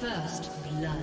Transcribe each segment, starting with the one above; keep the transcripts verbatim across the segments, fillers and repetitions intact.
First blood.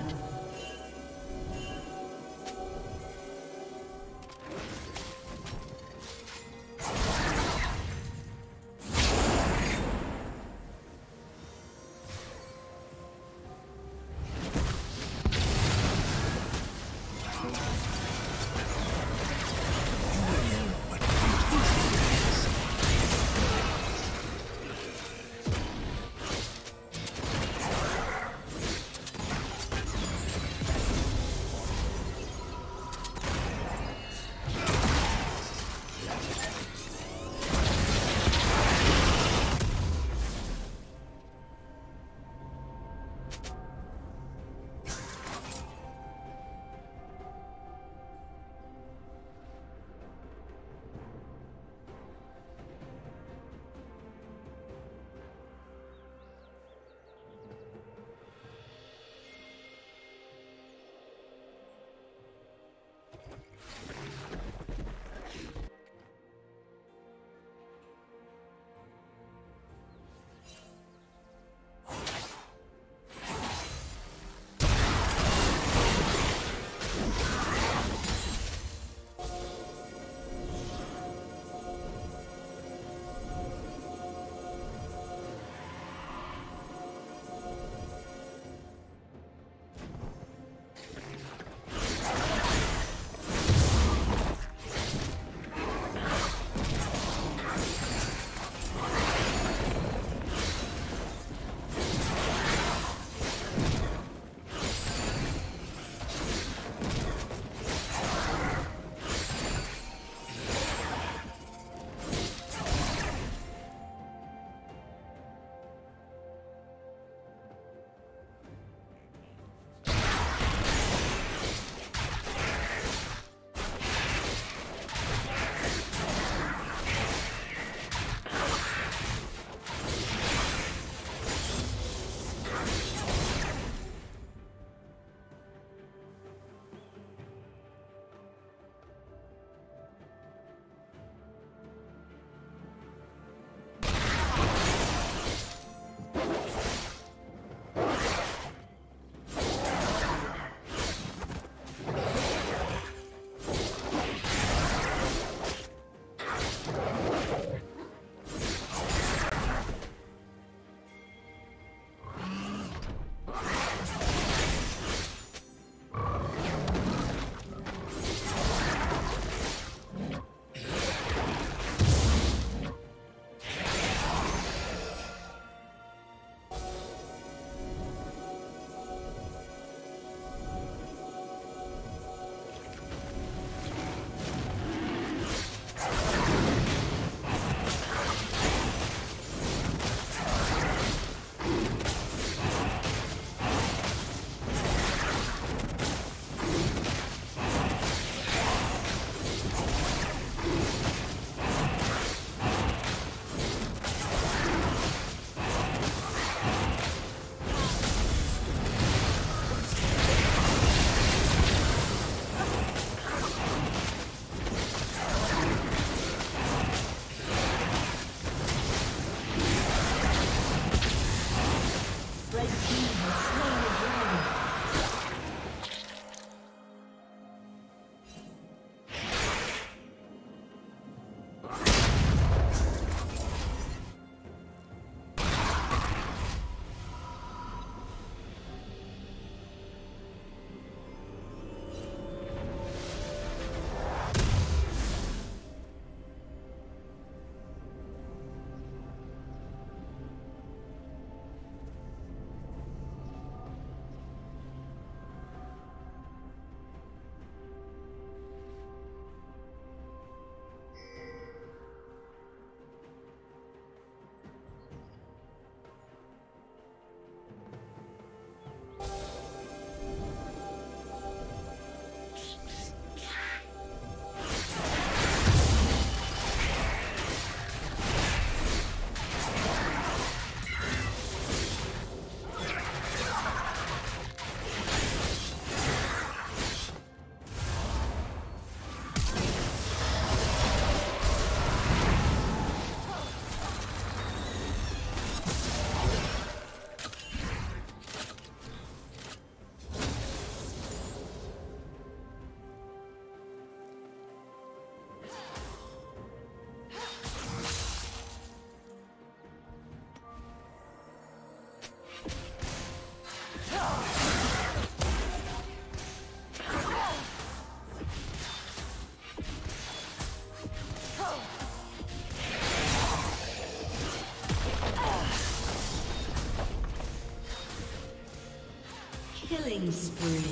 Killing spree.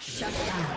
Shut down.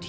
Blue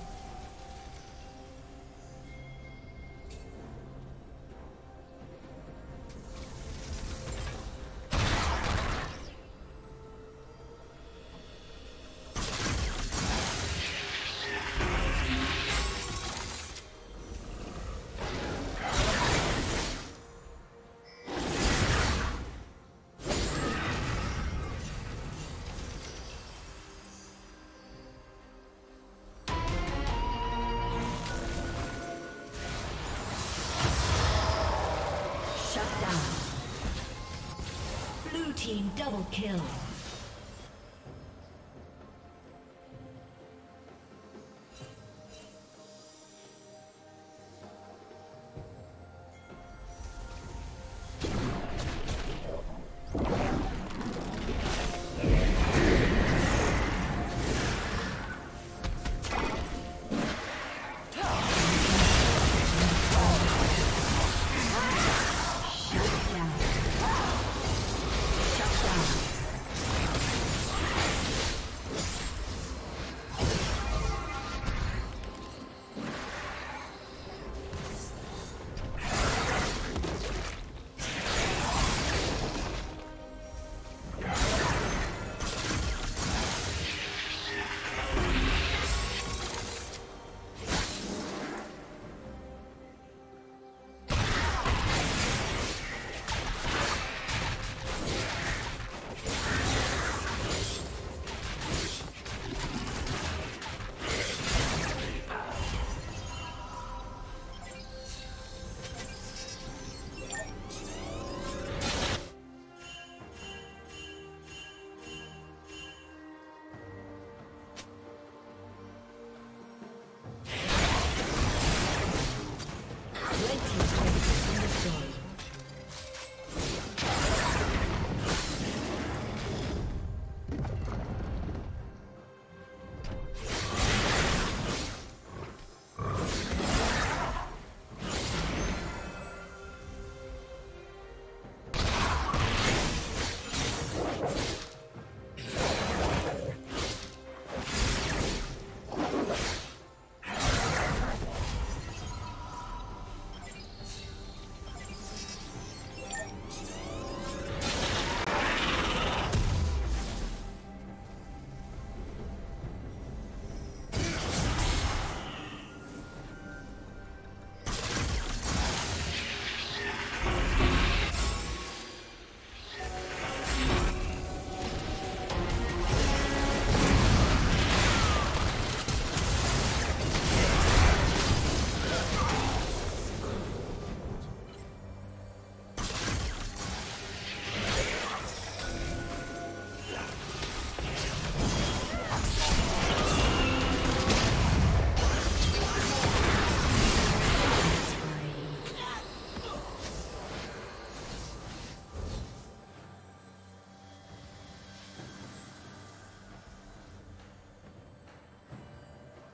Team double kill.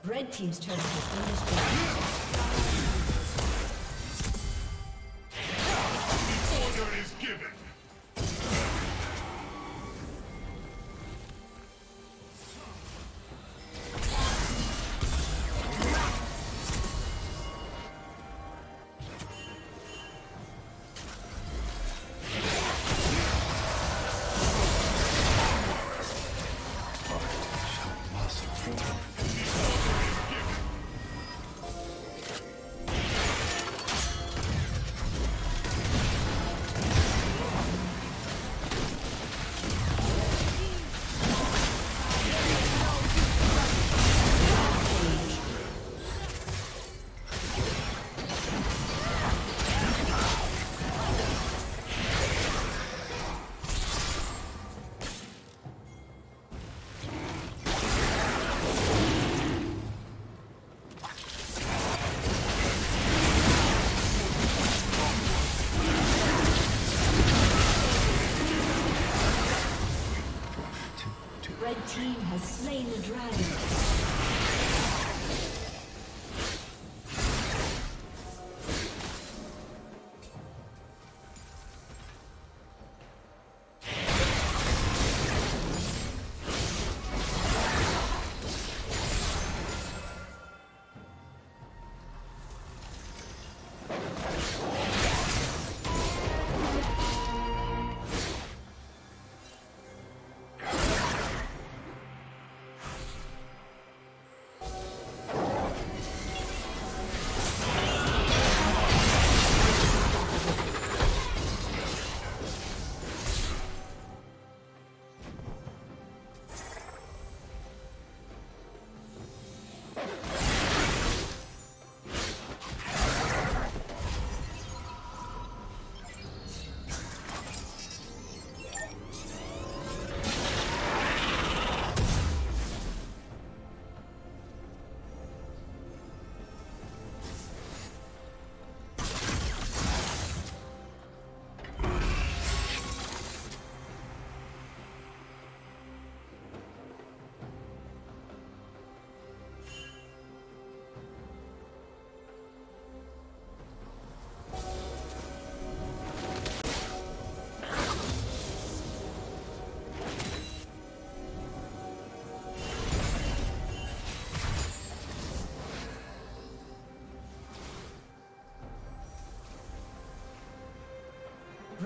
Red team's turn to finish the order is given.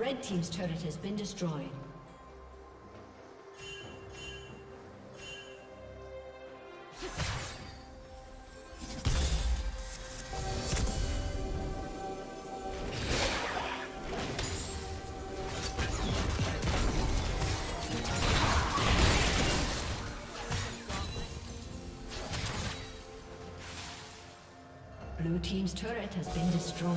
Red Team's turret has been destroyed. Blue Team's turret has been destroyed.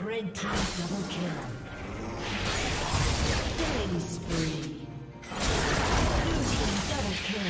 Red Team double kill. Killing spree. Blue Team double kill.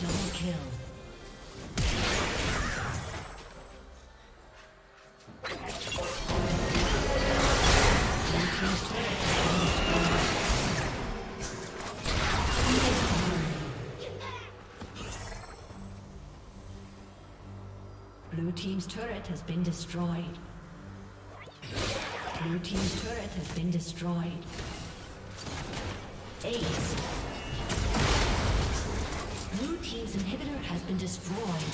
Double kill. Blue team's turret has been destroyed. Blue team's turret has been destroyed. Ace. Blue team's inhibitor has been destroyed.